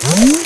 Hmm?